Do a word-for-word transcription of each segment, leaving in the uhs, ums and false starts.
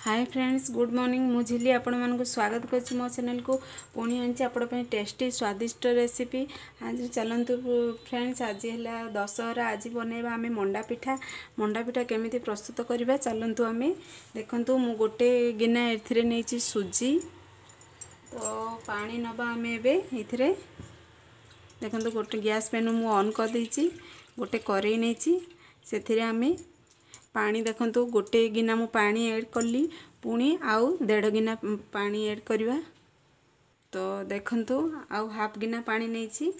Hi friends, good morning. मु झिली आपण मानक स्वागत करछि मो चैनल को। पुणी आनी आपण पे टेस्टी स्वादिष्ट रेसिपी। आज चलतु फ्रेंड्स, आज है दशहरा। आज बनैबा आम मंडा पिठा। मंडा पिठा केमिति प्रस्तुत करवा चलतु आम देखु। मु गोटे गिना एथिरे नैछि सुजी। तो पानी नबा आम एथिरे देखु। गोटे गैस पेन मु ऑन कर देछि। गोटे करेई नैछि, सेथिरे आम पानी देखु। गोटे गिना मु पानी ऐड कली, पुणी आउ देढ़ गिना पानी ऐड करवा। तो देखु आउ हाफ गिना पानी नहीं।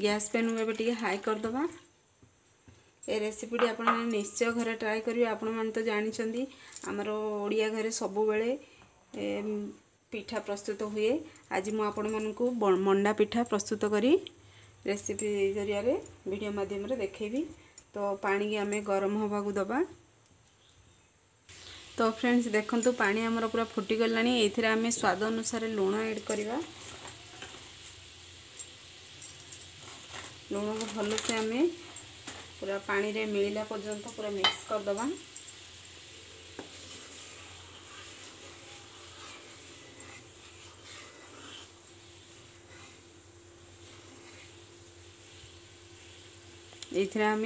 गैस पेन एवं टी हाई करदबा। ए रेसिपीटी आप निश्चय घर ट्राए करेंगे। आपण मैंने तो जानी आमर ओडिया घरे सब बेले पिठा प्रस्तुत हुए। आज मु आपण मानकु मंडा पिठा प्रस्तुत करी रेसिपी जरिया वीडियो माध्यम देखी। तो पानी आम गरम हवा को दबा। तो फ्रेंड्स देखो पानी आमर पूरा फुटीगला। ये स्वाद अनुसार लुण ऐड करवा। लुण को भलसे आम पूरा पानी रे मिलला पर्यंत पूरा मिक्स करदबा। ये आम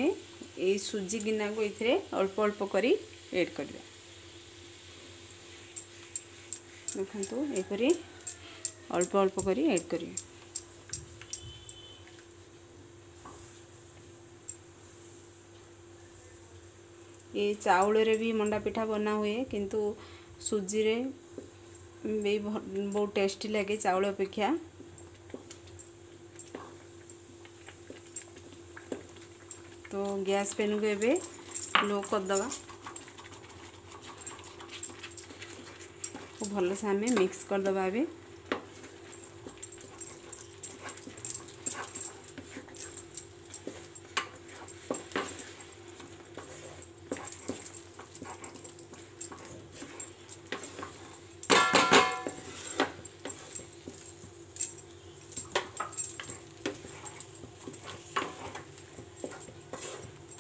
ये सुजी गिना को ये अल्प अल्प करी ऐड करवा। देखो यहपरी अल्प अल्प करी ऐड करिए। ये चाउल रे भी मंडा पिठा बना हुए, किंतु सुजी रे भी बहुत टेस्टी लगे चाउल अपेक्षा। तो गैस पेन को एबे लो करदबा। भल से आम मिक्स करदबा। ए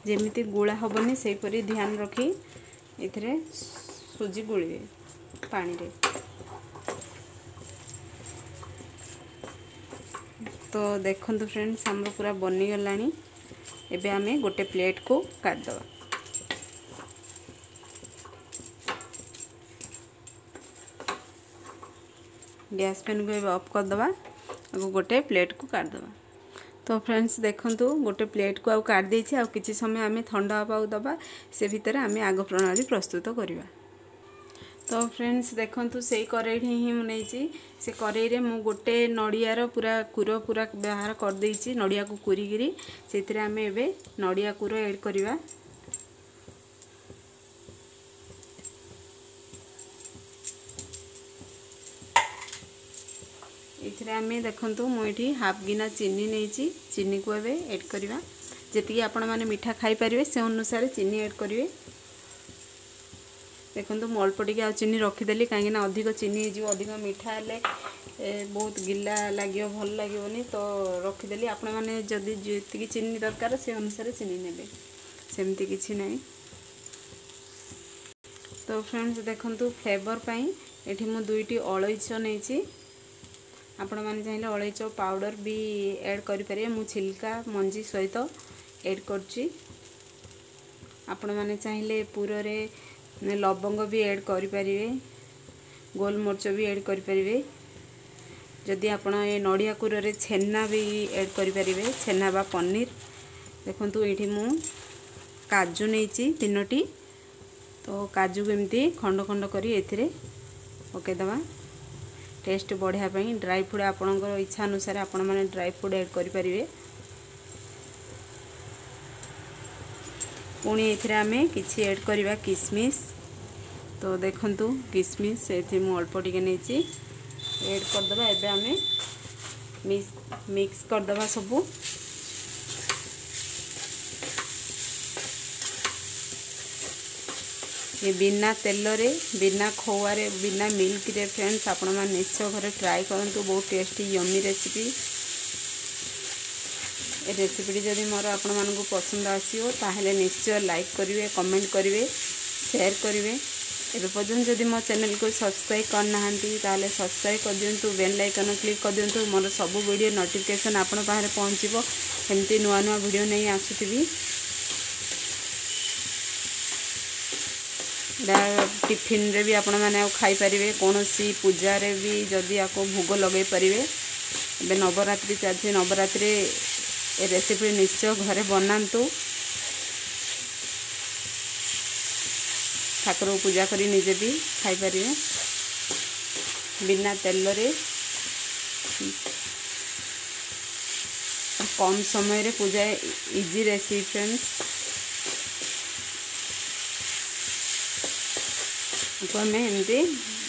जेमिति गोला हेनी से ध्यान रखी ये सुजी गोलिए पानी रे। तो देखो फ्रेंड्स आम पूरा बनीगला। एबे आम गोटे प्लेट को काटदबा। गैस पेन को ऑफ करदबा। गोटे प्लेट को काटदबा। तो फ्रेंड्स देखु गोटे प्लेट को काट देछि। आ किसी समय आम ठंडा हवा दबा। से भितर आम आग प्रणाली प्रस्तुत करवा। तो फ्रेंड्स देखु से कड़े ही मुझे से कड़े रे मु गोटे नड़ियार पूरा कूर पूरा बाहर कर देछि। नड़िया को कूरीगिरी से आम एवं नड़िया कूर ऐड करवा। ये आम देखु मुझे हाफ गिना चीनी नहीं। चीनी को एवं ऐड करवा। जी आपण मैंने मीठा खाई पारे से अनुसार चीनी ऐड करेंगे। देखो मु अल्प टी चीनी रखीदेली, कहीं अधिक चीनी अधिक मीठा है बहुत गिला लगे भल लगे। तो रखीदेली आपण मैंने जदि जी चीनी दरकार से अनुसार चीनी ने सेमती किसी ना। तो फ्रेंड्स देखु फ्लेवर पाई ये मुझे दुईटी अलैच नहीं। आपण मैंने चाहिए अलैच पाउडर भी ऐड करें। मु छिलका मंजी सहित ऐड करची। आपण मैंने चाहिए पूरे लवंग भी ऐड करें, गोलमरिच भी ऐड करें। जदि आपण ये नड़िया कूर रे छेना भी ऐड करें, छेना बा पनीर। देखो ये मु काजू नहीं तीनोटी। तो काजू एमती खंड खंड करी एथिरे पकेदबा टेस्ट बढ़िया पाई। ड्राई फ्रूट आपणकर इच्छा अनुसार आपण माने ड्राई फ्रूट ऐड करें। पुणी एथिरे आमे किछि ऐड करवा किशमिश। तो देखंतु किशमिश एथि मु अल्प टिके नेछि ऐड करदबा। एबे आमे मिक्स मिक्स करदबा सबु। ये बिना तेल रे बिना खोआ रे बिना मिल्क रे फ्रेंड्स आपण माने निश्चय घरे ट्राई करंतु। बहुत टेस्टी यम्मी रेसिपी। ए रेसिपी जदि मोर आपण मानकु पसंद आसीओ ताहेले निश्चय लाइक करिवे, कमेंट करिवे, शेयर करिवे। एपर्तन जदि मो चैनल को सब्सक्राइब करना ताले सब्सक्राइब कर दिंतु, बेल आइकन क्लिक कर दिंतु। मोर सब वीडियो नोटिफिकेशन आपण पाखे पहुँचो। एमती नुआ नुआ वीडियो नहीं आसुथी। टिफिन रे भी आपण मैंने खाई पारे, कौन सी पूजा रे भी जदि आपको भोग लगे पारे। ए नवरात्रि चलती, नवरात्रि रेसिपी निश्चय घरे बनातु। ठाकुर पूजा करी निजे भी खाई पारे बिना तेल रे। कम समय रे पूजा इजी रेसिपी फ्रेंड्स। आम एमती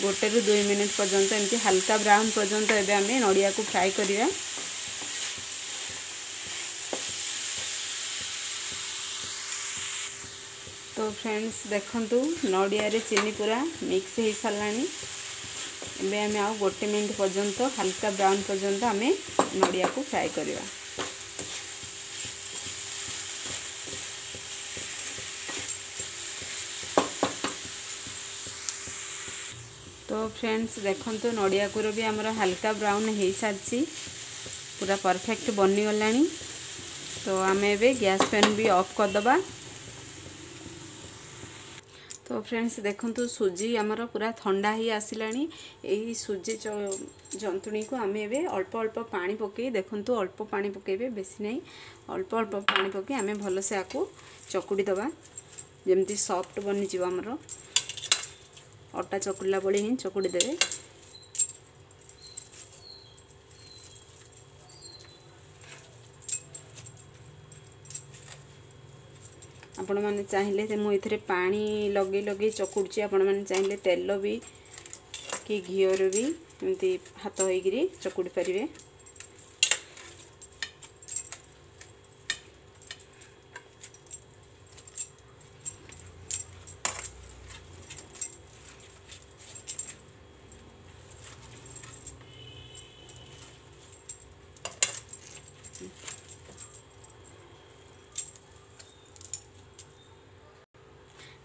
गोटे रू दुई मिनिट पर्यंत एमती हल्का ब्राउन पर्यंत एबे आमे नड़िया को फ्राई करिया। तो फ्रेंड्स देखंतु नड़िया रे चीनी पूरा मिक्स हो साराणी। एबे आमे आ गोटे मिनिट पर्यंत हल्का ब्राउन पर्यंत आमे नड़िया को फ्राई करिया। तो फ्रेंड्स देखंतु नड़िया को भी आमर हल्का ब्राउन हो सारी, पूरा परफेक्ट बनी गला। तो आम ए गैस फैन भी ऑफ कर दबा। तो फ्रेंड्स देखंतु सुजी आमर पूरा ठंडा ही आसला। यही सुजी जंतुणी को आम ए अल्प अल्प पानी पके, देखंतु अल्प पानी पकेबे, बेसी नहीं, अल्प अल्प पानी पके आम भलसे आपको चकुड़ी दबा। जमती सॉफ्ट बनी जीव आमर अटा चकुड़ा बड़ी ही चकुड़ी देवे। आपण मैंने चाहिए मुझे पानी लगे लगे चकुड़ी, आपण मैंने चाहिए तेल भी कि घी रू भी एमती हाथ होकर चकुड़ी पारे।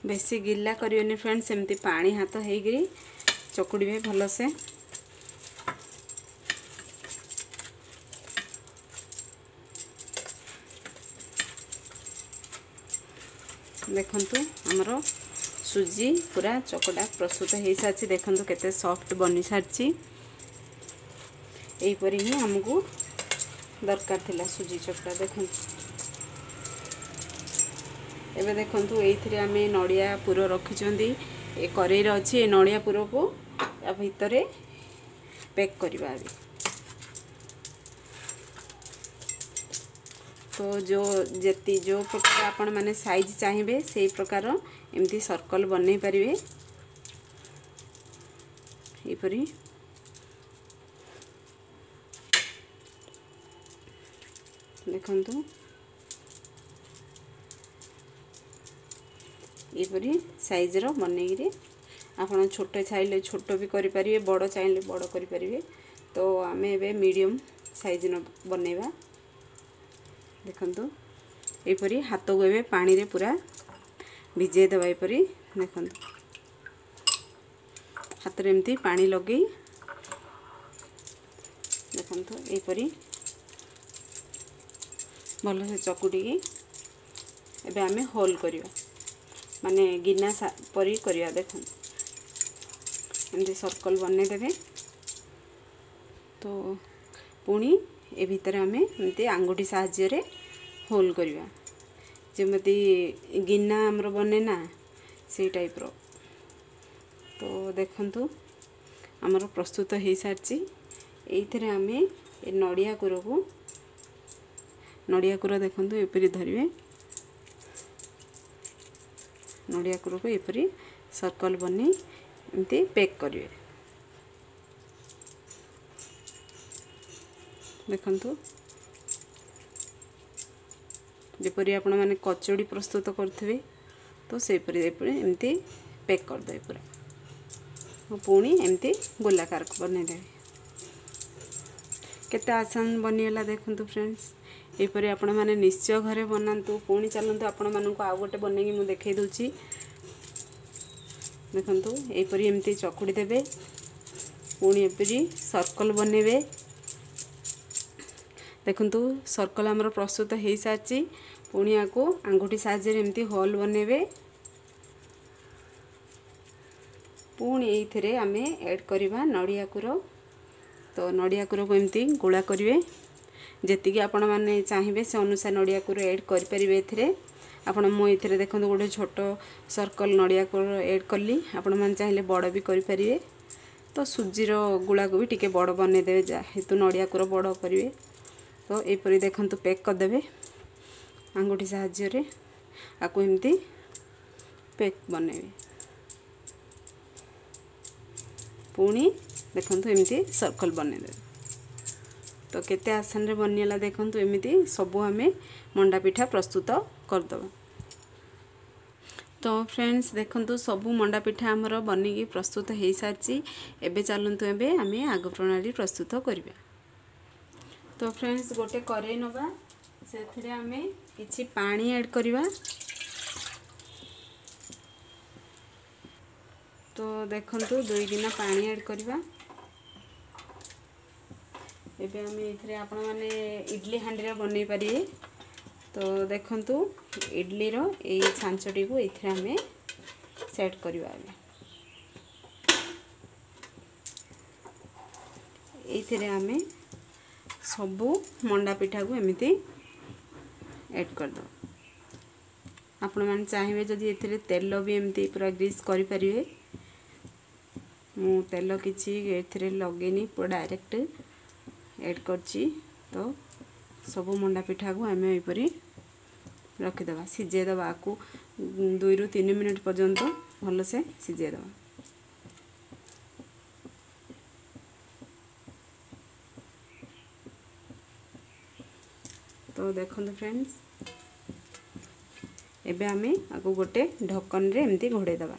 बेसी गिल्ला करियोनी फ्रेंड्स, एमती पानी हाथ होगी चकुड़ी भी भलसे। देखंतु हमरो सुजी पूरा चकड़ा प्रस्तुत हो सारी। देखंतु केते सॉफ्ट बनी सारी। एहिपरी ही हमको दरकार थिला सुजी चकड़ा। देखंतु एबे देखंतु एथिरे आमे नड़िया पूर रखिचंदी, ए करेर अछि। ए नड़िया पूर को या भितरे पैक करबा। तो जो जेती जो प्रकार आपण माने साइज चाहिबे सेई प्रकार एमती सर्कल बनै परिवे। एपरी देखंतु एपरी साइजर बनईकि आपड़ छोट चाहिए छोट भी करें, बड़ चाहिए बड़ करें। तो आम ए मीडियम साइज बनईवा। देखंतु एपरी हाथ को ए पानी रे पूरा भिजे देवा। एपरी देखंतु हाथ में एमती पानी लगे। देखंतु एपरी भल से चकुटी एबे आम होल करियो, माने गिना परी करिया। देखंतु एमती सर्कल बनई देबे। तो पुणी ए भीतर आमे एमती आंगुठी साहाय्य रे होल करिया, जेमती गिना हमर बने ना सेई टाइप रो। तो देखंतु हमर प्रस्तुत हो सारची। एइथरे आमे ए नड़िया कोरो को नड़िया कोरो देखंतु एपरी धरिबे। नड़िया कोरो को एपरी सर्कल बनी एमती पैक करिवे। देखंतु जेपरी आपण माने कचौड़ी प्रस्तुत करथिबे तो सेपरी एमती पैक कर देबे पूरा। पुणी एमती गोलाकार बनै देबे। केते आसान बनीला। देखंतु फ्रेंड्स एपरी आपण माने निश्चय घरे बनातु। पुणी चलतु आपण मानू आउ गोटे बनई मुझे देखई दूची। देखो यहपरी एमती चकुड़ी देवे पुणी एपरी सर्कल बनइबे। देखु सर्कल आमर प्रस्तुत हो सारी पुणी या आंगूठी सामती हल बनइबे। पुणी ये आम एड करवा नड़िया कूर। तो नड़िया कूर को एमती गोला करेंगे जी आपण मैंने चाहिए से अनुसार नड़िया कूर एड करें। आपण मु ये देखो गोटे छोट सर्कल नड़िया कूर एड कली आपण मैंने चाहिए बड़ भी करें। तो सुजीर गुला को भी टी बड़ बनईदे जेहेतु नड़िया कूर बड़ करेंगे। तो यहपरी देखु पैक करदे आंगूठी साहाय्य आपको एमती पैक बनइबे। पुणी देखु एमती सर्कल बनईदे। तो केते आसान रे बनियला देखंतु एमिति सबु हमें मंडा पिठा प्रस्तुत करदबा। तो फ्रेंड्स देखंतु सबु मंडा पिठा हमर बनिकी प्रस्तुत हो सारी। एबे चलंतु एबे हमें आग प्रणाली प्रस्तुत करबा। तो फ्रेंड्स गोटे करेई नबा, सेथिरे हमें किछि पानी ऐड करबा। तो देखंतु दुई गिना पानी ऐड करबा। एबे ये आपण मैंने इडली हांडी बनई पारे। तो देखंतु इडली रो ये छांचटी को ये आम सेट करवा। ये आम सबू मंडा पिठा को एमती ऐड करद। आपण मैंने चाहिए जदि ये तेल भी एमती पूरा ग्रीस करें। मु तेल किसी ये लगेनी पूरा डायरेक्ट एड करची। तो सबू मंडा पिठा को आम यहपरी रखिदे सीझेदे आपको दुई रु तीन मिनट पर्यंत भल से सीझेद। तो देखो फ्रेंड्स एबे आमे आपको गोटे ढक्कन रे एमती घोड़े दबा।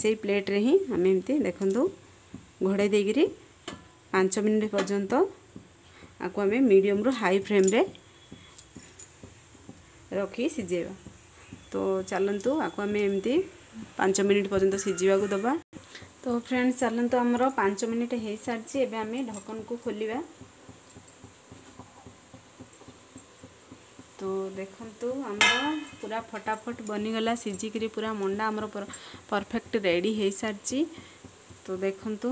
से प्लेट रे ही आम एमती देखो घोड़े देकरी पाँच मिनट पर्यंत आपको आम मीडियम रो हाई फ्लेम रे रखी सीझेबा। तो चलतु आपको आम एमती पाँच मिनट पर्यंत सीझा को दबा। तो फ्रेंड्स चलतु आमर पाँच मिनट हो सारी। एबे आम ढक्कन को खोलिबा। तो देखंतु आमर पूरा फटाफट बनीगला सीझिकी पूरा मंडा आमर परफेक्ट रेडी हो सारी। तो देखंतु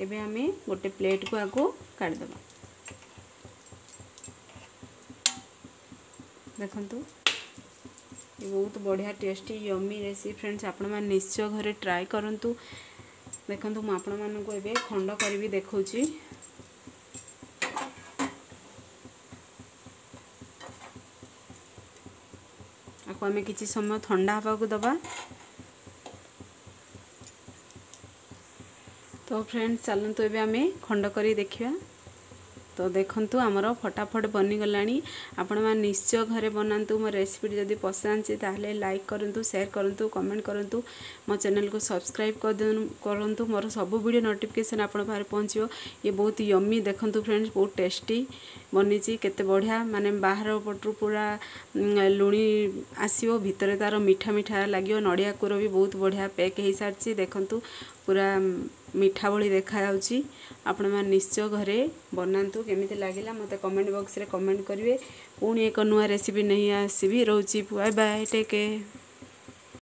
एबे हमें गोटे प्लेट को आगो काट दबा। देखंतु ये बहुत बढ़िया टेस्टी यम्मी रेसिपी फ्रेंड्स आपण माने निश्चय घरे ट्राई करंतु। देखंतु म आपण मानन को एबे खंड करबी देखौची। आको हमें किछि समय ठंडा हवा को दबा। तो फ्रेंड्स चलतु एबे आमे खंड करी देखिबा। तो देखंतु आमर फटाफट बनी गलाणी। आपण मान निश्चय घरे बनांतु। मो रेसिपी जदि पसंद छी ताहले लाइक करंतु, शेयर करंतु, कमेंट करंतु, मो चैनल को सब्सक्राइब कर करंतु। मोर सब वीडियो नोटिफिकेशन आपण पारे पहुँचो। ये बहुत यम्मी देखंतु फ्रेंड्स बहुत टेस्टी बनिची। केते बढ़िया माने बाहर पटु पूरा लुणी आसीबो, भितरे तार मीठा मीठा लागियो। नड़िया कोर भी बहुत बढ़िया पैक हो सारी। देखंतु पूरा मीठा भली देखा जाउची। आपण मान निश्चय घरे बनांतु। केमिति लागिला मते कमेंट बॉक्स रे कमेंट करिवे। पुणी एक नुआ रेसिपी नहीं आसीबी। रोची बाय बाय, टेक केयर।